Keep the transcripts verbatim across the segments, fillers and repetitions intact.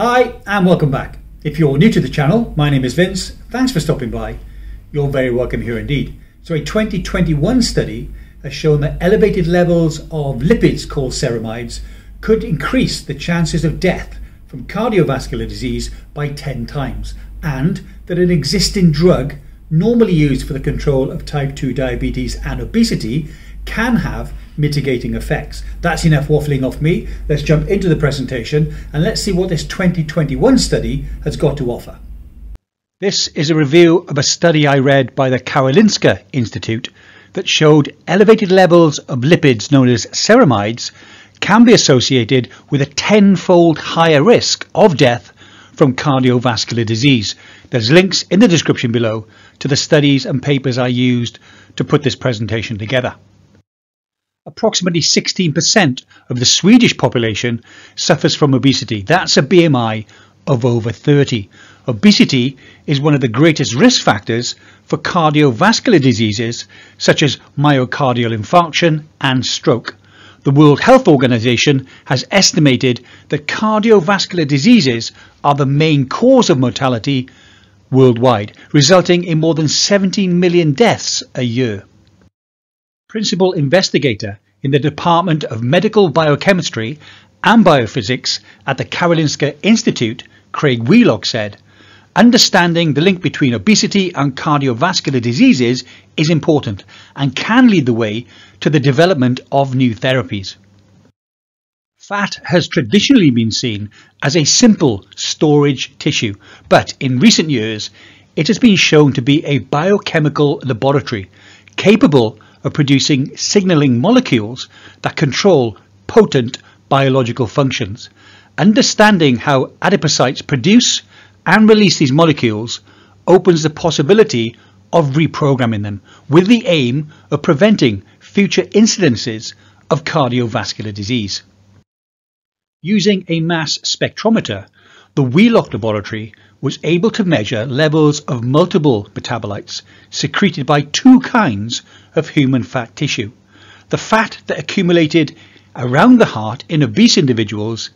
Hi and welcome back. If you're new to the channel, my name is Vince. Thanks for stopping by. You're very welcome here indeed. So a twenty twenty-one study has shown that elevated levels of lipids called ceramides could increase the chances of death from cardiovascular disease by ten times, and that an existing drug normally used for the control of type two diabetes and obesity can have mitigating effects. That's enough waffling off me. Let's jump into the presentation and let's see what this twenty twenty-one study has got to offer. This is a review of a study I read by the Karolinska Institute that showed elevated levels of lipids known as ceramides can be associated with a tenfold higher risk of death from cardiovascular disease. There's links in the description below to the studies and papers I used to put this presentation together. Approximately sixteen percent of the Swedish population suffers from obesity. That's a B M I of over thirty. Obesity is one of the greatest risk factors for cardiovascular diseases such as myocardial infarction and stroke. The World Health Organization has estimated that cardiovascular diseases are the main cause of mortality worldwide, resulting in more than seventeen million deaths a year. Principal investigator in the Department of Medical Biochemistry and Biophysics at the Karolinska Institute, Craig Wheelock, said, "Understanding the link between obesity and cardiovascular diseases is important and can lead the way to the development of new therapies." Fat has traditionally been seen as a simple storage tissue, but in recent years it has been shown to be a biochemical laboratory capable of producing signaling molecules that control potent biological functions. Understanding how adipocytes produce and release these molecules opens the possibility of reprogramming them with the aim of preventing future incidences of cardiovascular disease. Using a mass spectrometer, the Wheelock Laboratory was able to measure levels of multiple metabolites secreted by two kinds of human fat tissue: the fat that accumulated around the heart in obese individuals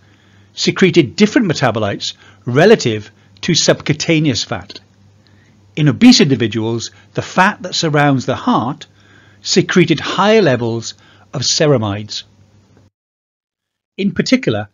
secreted different metabolites relative to subcutaneous fat. In obese individuals, the fat that surrounds the heart secreted higher levels of ceramides. In particular,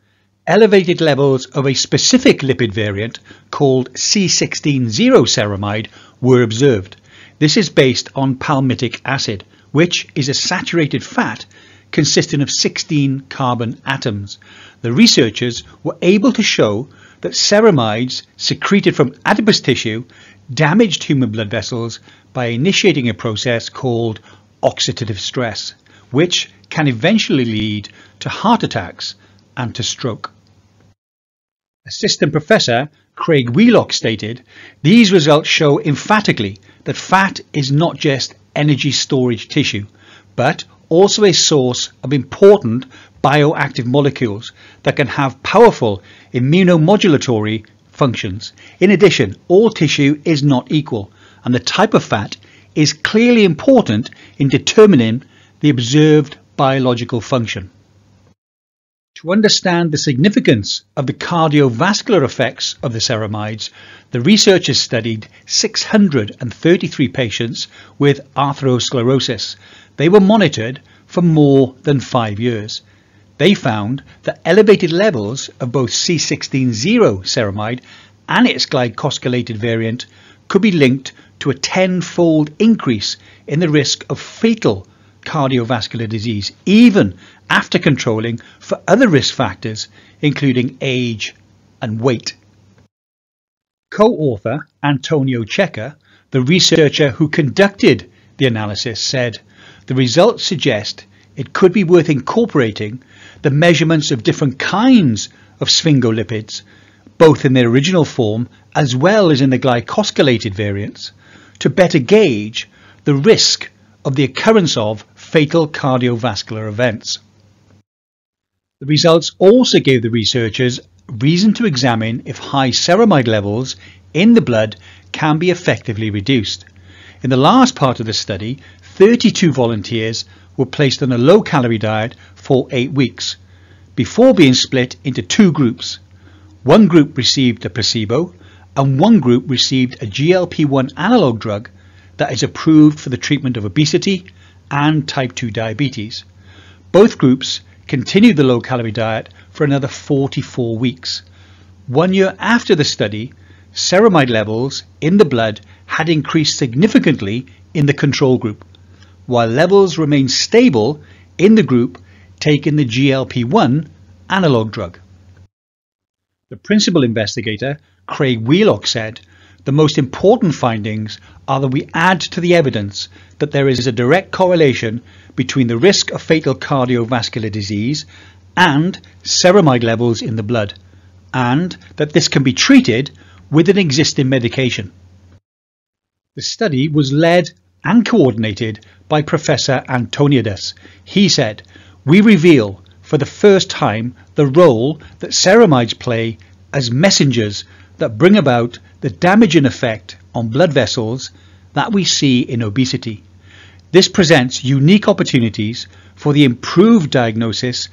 elevated levels of a specific lipid variant called C sixteen zero ceramide were observed. This is based on palmitic acid, which is a saturated fat consisting of sixteen carbon atoms. The researchers were able to show that ceramides secreted from adipose tissue damaged human blood vessels by initiating a process called oxidative stress, which can eventually lead to heart attacks and to stroke. Assistant Professor Craig Wheelock stated, "These results show emphatically that fat is not just energy storage tissue, but also a source of important bioactive molecules that can have powerful immunomodulatory functions. In addition, all tissue is not equal, and the type of fat is clearly important in determining the observed biological function." To understand the significance of the cardiovascular effects of the ceramides, the researchers studied six hundred thirty-three patients with atherosclerosis. They were monitored for more than five years. They found that elevated levels of both C sixteen zero ceramide and its glycosylated variant could be linked to a tenfold increase in the risk of fatal cardiovascular disease, even after controlling for other risk factors including age and weight. Co-author Antonio Checa, the researcher who conducted the analysis, said, "The results suggest it could be worth incorporating the measurements of different kinds of sphingolipids, both in their original form as well as in the glycosylated variants, to better gauge the risk of the occurrence of fatal cardiovascular events." The results also gave the researchers reason to examine if high ceramide levels in the blood can be effectively reduced. In the last part of the study, thirty-two volunteers were placed on a low-calorie diet for eight weeks before being split into two groups. One group received a placebo and one group received a G L P one analog drug that is approved for the treatment of obesity and type two diabetes. Both groups continued the low-calorie diet for another forty-four weeks. One year after the study, ceramide levels in the blood had increased significantly in the control group, while levels remained stable in the group taking the G L P one analog drug. The principal investigator, Craig Wheelock, said, "The most important findings are that we add to the evidence that there is a direct correlation between the risk of fatal cardiovascular disease and ceramide levels in the blood, and that this can be treated with an existing medication." The study was led and coordinated by Professor Antoniadis. He said, "We reveal for the first time the role that ceramides play as messengers that bring about the damaging effect on blood vessels that we see in obesity. This presents unique opportunities for the improved diagnosis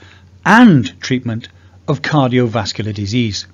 and treatment of cardiovascular disease."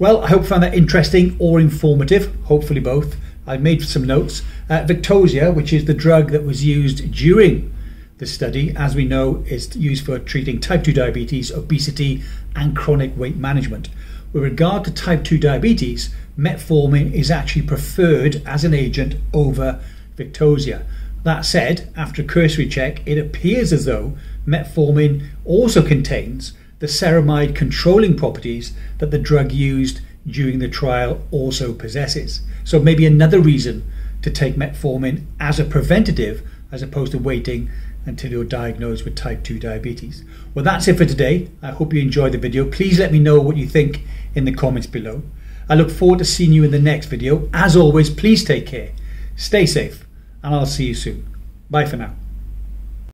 Well, I hope you found that interesting or informative, hopefully both. I've made some notes. Uh, Victoza, which is the drug that was used during the study, as we know, is used for treating type two diabetes, obesity, and chronic weight management. With regard to type two diabetes, metformin is actually preferred as an agent over Victoza. That said, after a cursory check, it appears as though metformin also contains the ceramide controlling properties that the drug used during the trial also possesses. So maybe another reason to take metformin as a preventative as opposed to waiting until you're diagnosed with type two diabetes. Well, that's it for today. I hope you enjoyed the video. Please let me know what you think in the comments below. I look forward to seeing you in the next video. As always, please take care, stay safe, and I'll see you soon. Bye for now.